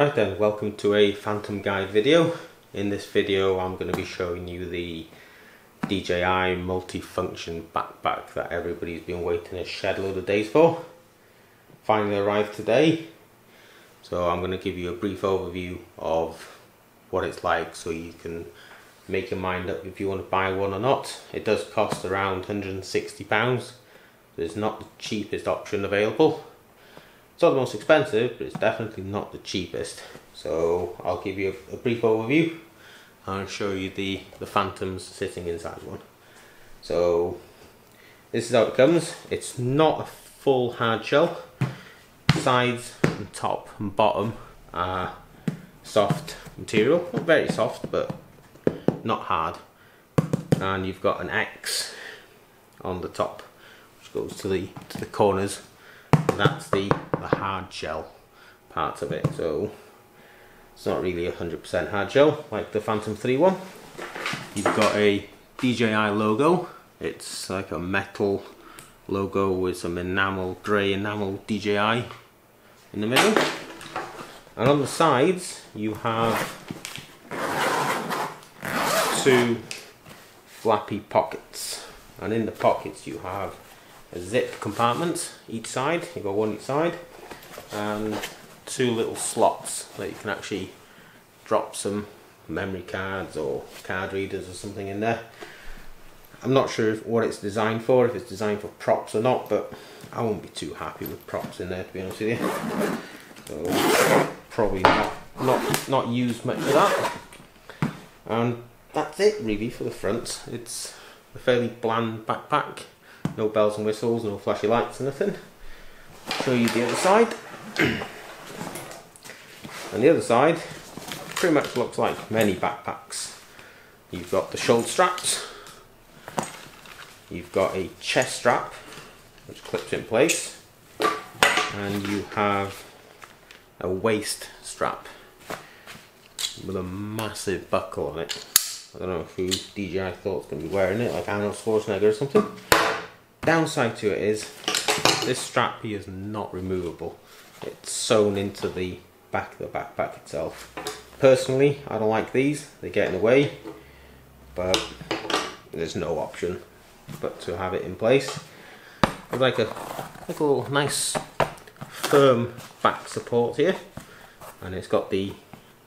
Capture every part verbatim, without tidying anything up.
Right then, welcome to a Phantom Guide video. In this video I'm going to be showing you the D J I multi-function backpack that everybody's been waiting a shed load of days for. Finally arrived today, so I'm going to give you a brief overview of what it's like so you can make your mind up if you want to buy one or not. It does cost around one hundred and sixty pounds, so it's not the cheapest option available. It's not the most expensive, but it's definitely not the cheapest. So I'll give you a, a brief overview and show you the, the Phantoms sitting inside one. So this is how it comes. It's not a full hard shell. Sides and top and bottom are soft material. Not very soft, but not hard. And you've got an X on the top, which goes to the, to the corners. That's the, the hard shell part of it, so it's not really a hundred percent hard shell like the Phantom three one. You've got a D J I logo. It's like a metal logo with some enamel, grey enamel D J I in the middle, and on the sides you have two flappy pockets, and in the pockets you have a zip compartment each side. You've got one each side and two little slots that you can actually drop some memory cards or card readers or something in there. I'm not sure if, what it's designed for, if it's designed for props or not, but I won't be too happy with props in there, to be honest with you, so probably not, not, not used much of that. And that's it really for the front. It's a fairly bland backpack. No bells and whistles, no flashy lights or nothing. I'll show you the other side. And the other side pretty much looks like many backpacks. You've got the shoulder straps. You've got a chest strap, which clips in place. And you have a waist strap with a massive buckle on it. I don't know who D J I thought's going to be wearing it, like Arnold Schwarzenegger or something. Downside to it is this strap here is not removable. It's sewn into the back of the backpack itself. Personally, I don't like these, they get in the way, but there's no option but to have it in place. It's like a, like a little nice firm back support here, and it's got the,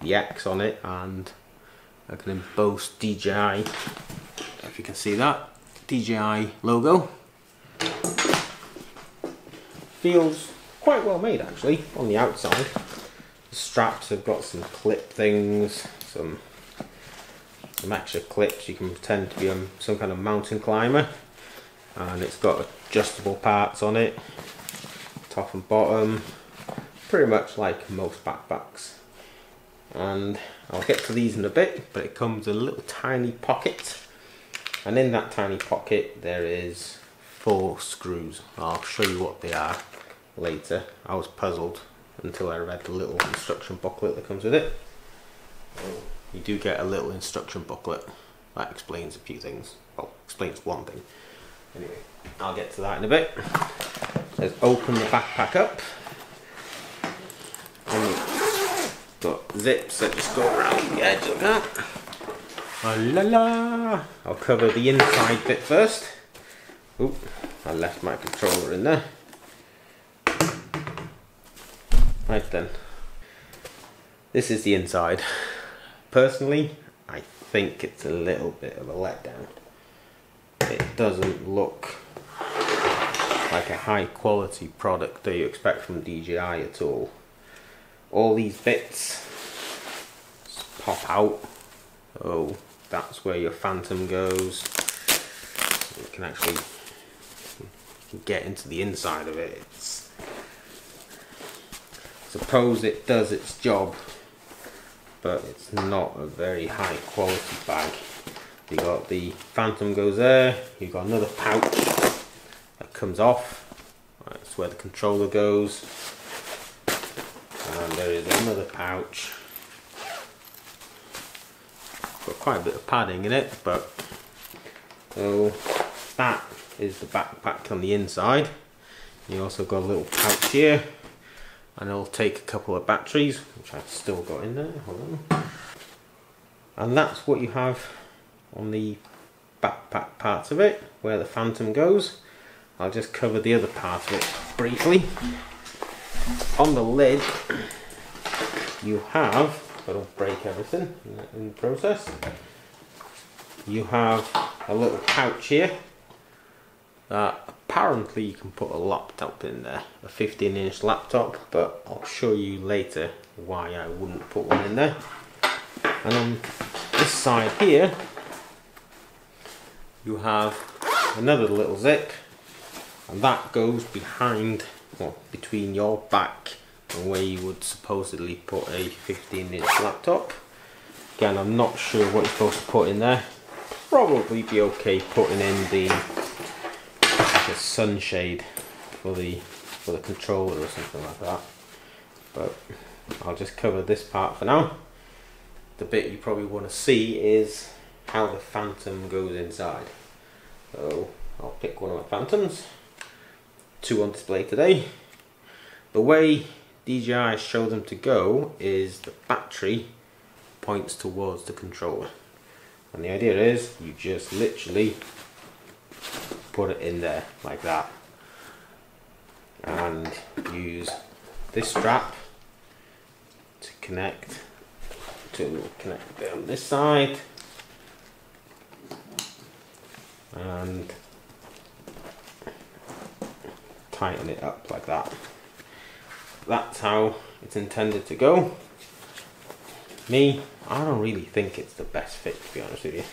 the X on it and like an embossed D J I, if you can see that, D J I logo. Feels quite well made actually on the outside. The straps have got some clip things, some, some extra clips. You can pretend to be um, some kind of mountain climber, and it's got adjustable parts on it, top and bottom, pretty much like most backpacks. And I'll get to these in a bit, but it comes with a little tiny pocket, and in that tiny pocket there is four screws. I'll show you what they are later. I was puzzled until I read the little instruction booklet that comes with it. You do get a little instruction booklet that explains a few things. Well, explains one thing. Anyway, I'll get to that in a bit. Let's open the backpack up. And you've got zips that just go around the edge of that. Ah, la la! I'll cover the inside bit first. Oop, I left my controller in there. Right then, this is the inside. Personally, I think it's a little bit of a letdown. It doesn't look like a high quality product that you expect from D J I at all. All these bits pop out. Oh, that's where your Phantom goes. You can actually get into the inside of it. It's, suppose it does its job, but it's not a very high quality bag. You got the Phantom goes there, you've got another pouch that comes off, that's where the controller goes, and there is another pouch. Got quite a bit of padding in it, but so that is the backpack on the inside. You also got a little pouch here, and it'll take a couple of batteries, which I've still got in there, hold on. And that's what you have on the backpack part of it, where the Phantom goes. I'll just cover the other part of it briefly. On the lid, you have, I don't break everything in the process, you have a little pouch here that apparently you can put a laptop in there, a fifteen inch laptop, but I'll show you later why I wouldn't put one in there. And on this side here, you have another little zip, and that goes behind, well, between your back and where you would supposedly put a fifteen inch laptop. Again, I'm not sure what you're supposed to put in there. Probably be okay putting in the, the sunshade for the for the controller or something like that. But I'll just cover this part for now. The bit you probably want to see is how the Phantom goes inside. So I'll pick one of my Phantoms. Two on display today. The way D J I show them to go is the battery points towards the controller, and the idea is you just literally put it in there like that and use this strap to connect to connect it on this side, and tighten it up like that. That's how it's intended to go. Me, I don't really think it's the best fit, to be honest with you.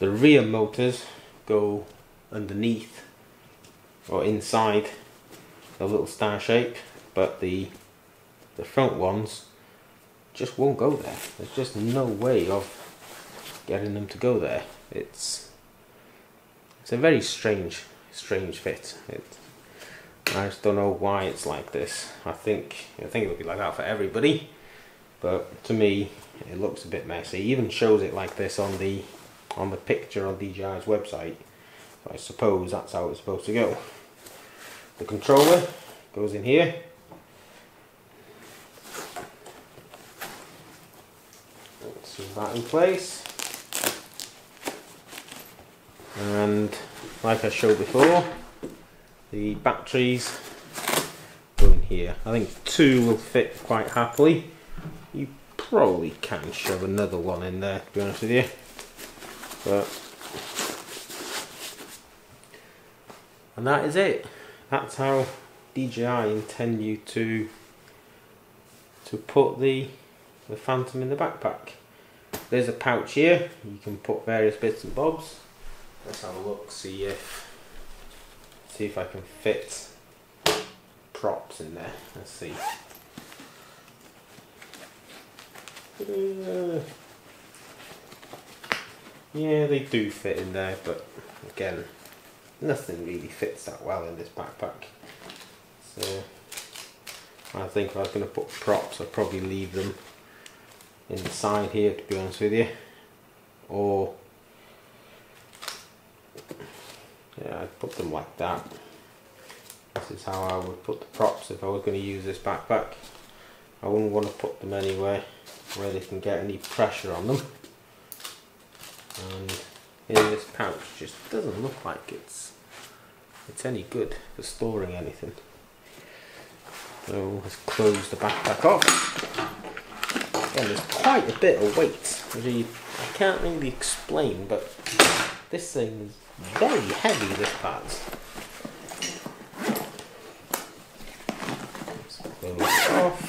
The rear motors go underneath or inside the little star shape, but the the front ones just won't go there. There's just no way of getting them to go there. It's it's a very strange strange fit. It's I just don't know why it's like this. I think I think it'll be like that for everybody, but to me it looks a bit messy. It even shows it like this on the on the picture on D J I's website. So I suppose that's how it's supposed to go. The controller goes in here. Let's see that in place. And like I showed before, the batteries go in here. I think two will fit quite happily. You probably can shove another one in there, to be honest with you. But and that is it. That's how D J I intend you to to put the the Phantom in the backpack. There's a pouch here. You can put various bits and bobs. Let's have a look. See if. See if I can fit props in there. Let's see. Uh, yeah, they do fit in there, but again, nothing really fits that well in this backpack. So I think if I was going to put props, I'd probably leave them in the side here, to be honest with you, or. Yeah, I'd put them like that. This is how I would put the props if I was going to use this backpack. I wouldn't want to put them anywhere where they can get any pressure on them. And in this pouch just doesn't look like it's it's any good for storing anything. So let's close the backpack off. Again, there's quite a bit of weight, which I can't really explain, but this thing is very heavy, this part. Let's close it off.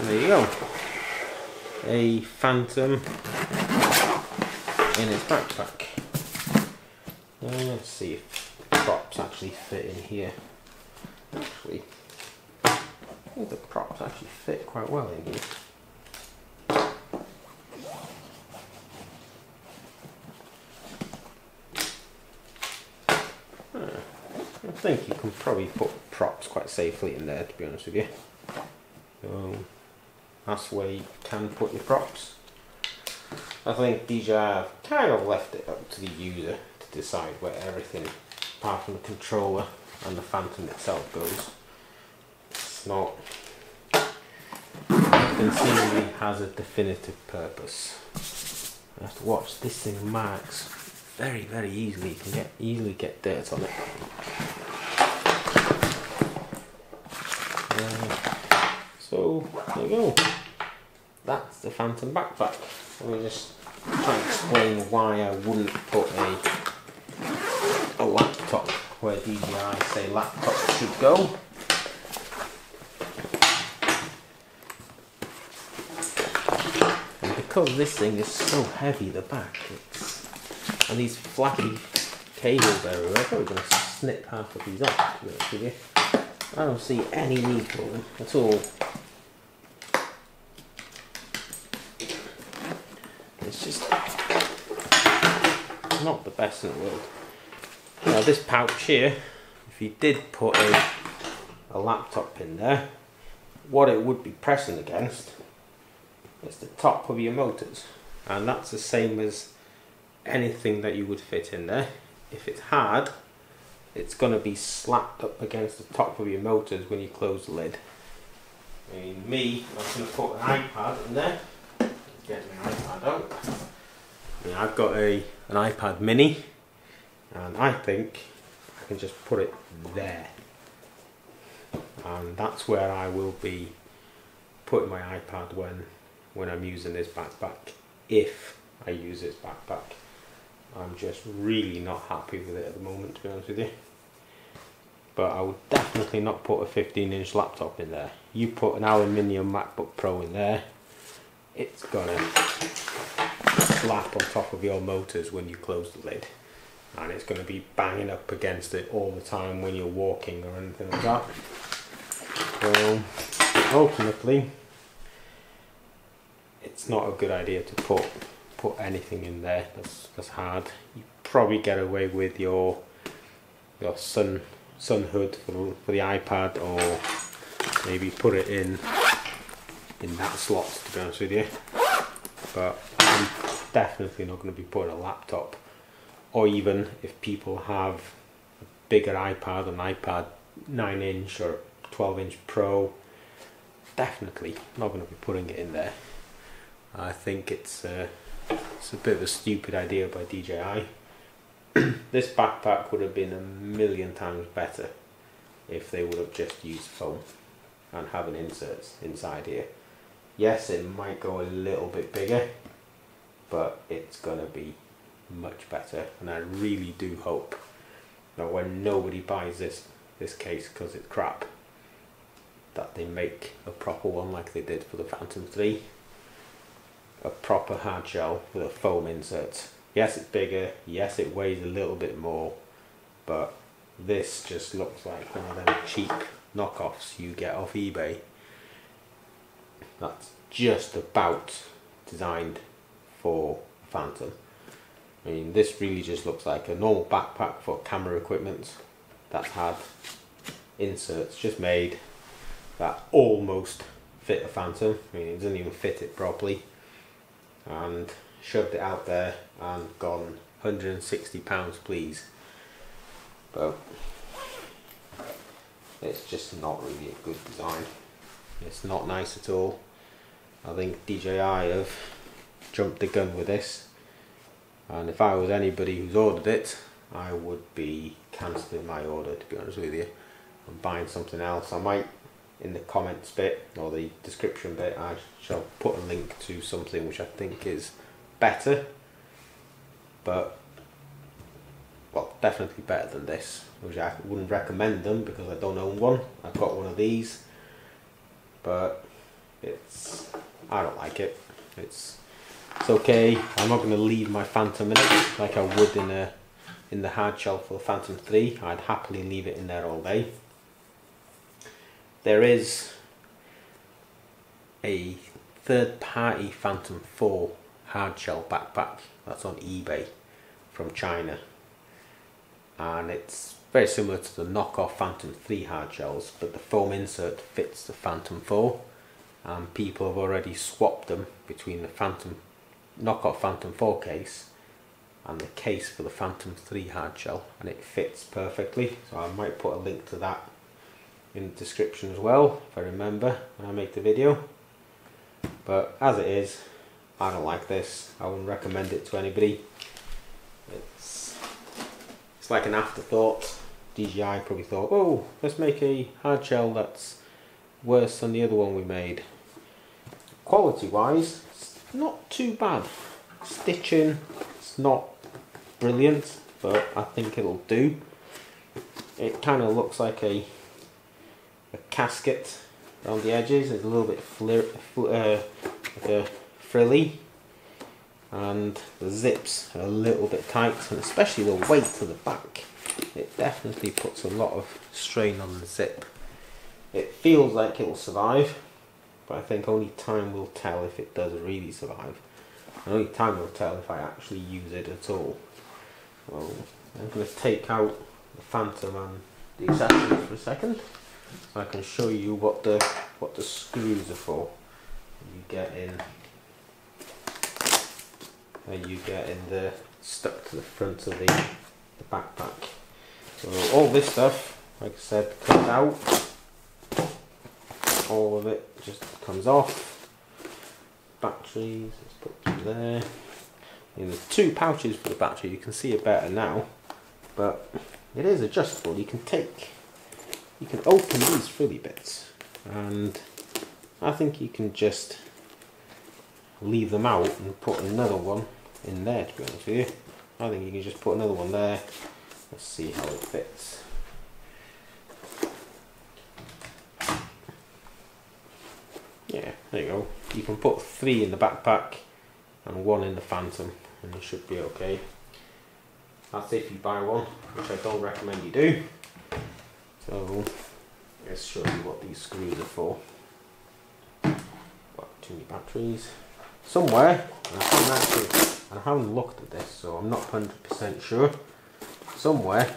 And there you go. A Phantom in its backpack. Now let's see if the props actually fit in here. Actually, I think the props actually fit quite well in here. Huh. I think you can probably put props quite safely in there, to be honest with you. So that's where you can put your props. I think D J I have kind of left it up to the user to decide where everything apart from the controller and the Phantom itself goes. It's not, it conceivably has a definitive purpose. You have to watch, this thing marks very very easily, you can get, easily get dirt on it. Uh, so there you go, that's the Phantom backpack. Let me just try and explain why I wouldn't put a, a laptop where D J I say laptop should go. And because this thing is so heavy, the back, it's, and these flappy cables everywhere, I'm probably going to snip half of these off, to be honest with you. I don't see any need for them at all. It's just not the best in the world. Now this pouch here, if you did put a, a laptop in there, what it would be pressing against is the top of your motors, and that's the same as anything that you would fit in there. If it's hard, it's going to be slapped up against the top of your motors when you close the lid. I mean, me, I'm going to put an iPad in there. Get my iPad out. I mean, I've got a an iPad mini, and I think I can just put it there, and that's where I will be putting my iPad when when I'm using this backpack, if I use this backpack. I'm just really not happy with it at the moment, to be honest with you, but I would definitely not put a fifteen inch laptop in there. You put an aluminium MacBook Pro in there, it's gonna slap on top of your motors when you close the lid, and it's gonna be banging up against it all the time when you're walking or anything like that. So ultimately it's not a good idea to put put anything in there that's that's hard. You probably get away with your your sun sun hood for the, for the iPad, or maybe put it in in that slot, to be honest with you, but I'm definitely not going to be putting a laptop, or even if people have a bigger iPad, an iPad nine inch or twelve inch Pro, definitely not going to be putting it in there. I think it's a, it's a bit of a stupid idea by D J I. This backpack would have been a million times better if they would have just used foam and having inserts inside here. Yes, it might go a little bit bigger, but it's gonna be much better, and I really do hope that when nobody buys this this case because it's crap, that they make a proper one like they did for the Phantom three, a proper hard shell with a foam insert. Yes, it's bigger, yes, it weighs a little bit more, but this just looks like one of them cheap knockoffs you get off eBay. That's just about designed for Phantom. I mean, this really just looks like a normal backpack for camera equipment that's had inserts just made that almost fit a Phantom. I mean, it doesn't even fit it properly, and shoved it out there and gone one hundred and sixty pounds please. But it's just not really a good design. It's not nice at all. I think D J I have jumped the gun with this, and if I was anybody who's ordered it, I would be cancelling my order, to be honest with you. I'm buying something else. I might, in the comments bit or the description bit, I shall put a link to something which I think is better, but well, definitely better than this, which I wouldn't recommend them because I don't own one. I've got one of these, but it's, I don't like it. It's it's okay. I'm not going to leave my Phantom in it like I would in a in the hard shell for the Phantom three. I'd happily leave it in there all day. There is a third-party Phantom four hard shell backpack that's on eBay from China, and it's very similar to the knockoff Phantom three hard shells, but the foam insert fits the Phantom four, and people have already swapped them between the Phantom knockout Phantom four case and the case for the Phantom three hardshell, and it fits perfectly. So I might put a link to that in the description as well, if I remember when I make the video. But as it is, I don't like this. I wouldn't recommend it to anybody. It's it's like an afterthought. D J I probably thought, oh, let's make a hardshell that's worse than the other one we made. Quality wise, it's not too bad. Stitching, it's not brilliant, but I think it'll do. It kind of looks like a a casket around the edges. It's a little bit flir flir uh, like a frilly, and the zips are a little bit tight, and especially the weight to the back, it definitely puts a lot of strain on the zip. It feels like it will survive, but I think only time will tell if it does really survive, and only time will tell if I actually use it at all. Well, I'm going to take out the Phantom and the accessories for a second, so I can show you what the what the screws are for. You get in, and you get in the stuck to the front of the, the backpack. So all this stuff, like I said, comes out. All of it just comes off. Batteries, let's put them there. And there's two pouches for the battery. You can see it better now, but it is adjustable. You can take. You can open these frilly bits, and I think you can just leave them out and put another one in there, to be honest with you. I think you can just put another one there. Let's see how it fits. Yeah, there you go. You can put three in the backpack and one in the Phantom, and it should be okay. That's if you buy one, which I don't recommend you do. So let's show you what these screws are for. Got too many batteries somewhere. And I, actually, and I haven't looked at this, so I'm not one hundred percent sure. Somewhere.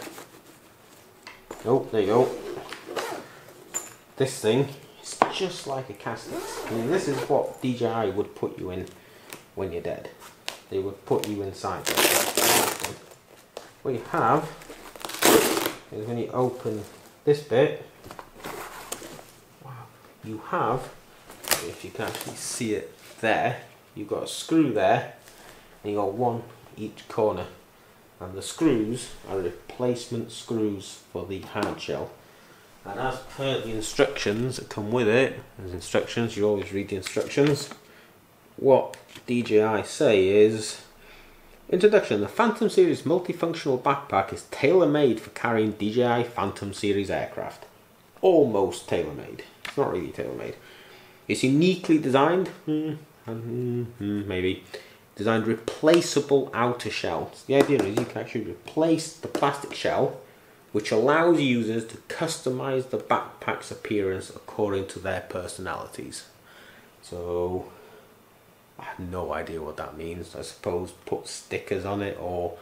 Oh, there you go. This thing is just like a casket. I mean, this is what D J I would put you in when you're dead. They would put you inside. What you have is when you open this bit, wow, you have, if you can actually see it there, you've got a screw there, and you've got one each corner, and the screws are replacement screws for the hard shell. And as per the instructions that come with it, there's instructions, you always read the instructions. What D J I say is, introduction, the Phantom Series multifunctional backpack is tailor-made for carrying D J I Phantom Series aircraft. Almost tailor-made. It's not really tailor-made. It's uniquely designed, maybe, designed replaceable outer shell. So the idea is you can actually replace the plastic shell, which allows users to customize the backpack's appearance according to their personalities. So I have no idea what that means. I suppose put stickers on it or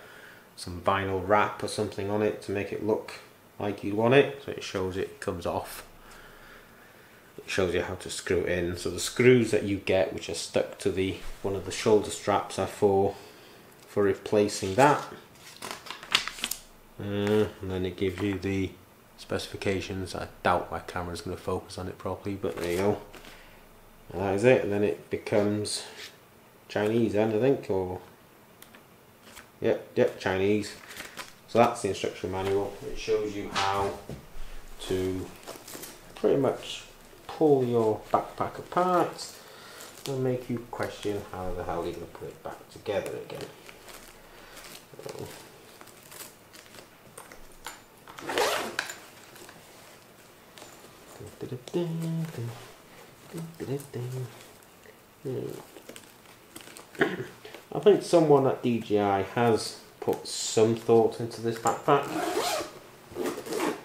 some vinyl wrap or something on it to make it look like you'd want it, so it shows it comes off. It shows you how to screw it in. So the screws that you get, which are stuck to the one of the shoulder straps, are for for replacing that. Uh, and then it gives you the specifications. I doubt my camera's going to focus on it properly, but there you go. And that is it, and then it becomes Chinese then, I think, or yep, yep, Chinese. So that's the instruction manual. It shows you how to pretty much pull your backpack apart and make you question how the hell you're going to put it back together again. So dun, dun, dun, dun, dun. I think someone at D J I has put some thought into this backpack,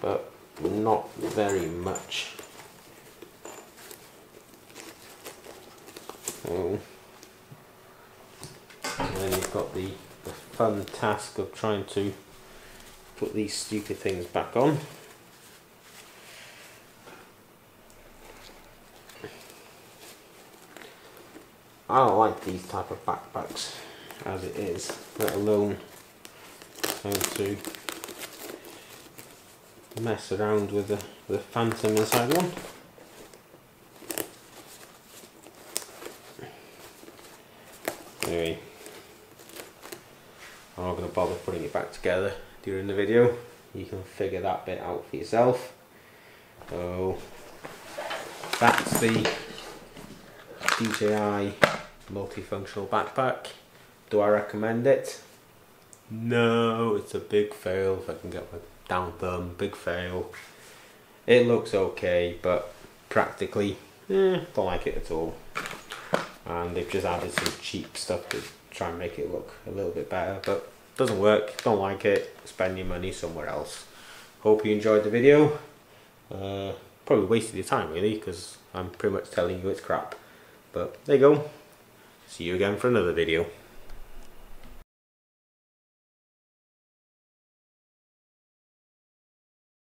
but not very much. So, and then you've got the, the fun task of trying to put these stupid things back on. I don't like these type of backpacks as it is, let alone have to mess around with the, the Phantom inside one. Anyway, I'm not going to bother putting it back together during the video. You can figure that bit out for yourself. So that's the D J I multifunctional backpack. Do I recommend it? No, it's a big fail. If I can get my down thumb, big fail. It looks okay, but practically, eh, don't like it at all. And they've just added some cheap stuff to try and make it look a little bit better, but doesn't work. Don't like it. Spend your money somewhere else. Hope you enjoyed the video. Uh, probably wasted your time really, because I'm pretty much telling you it's crap. But there you go. See you again for another video.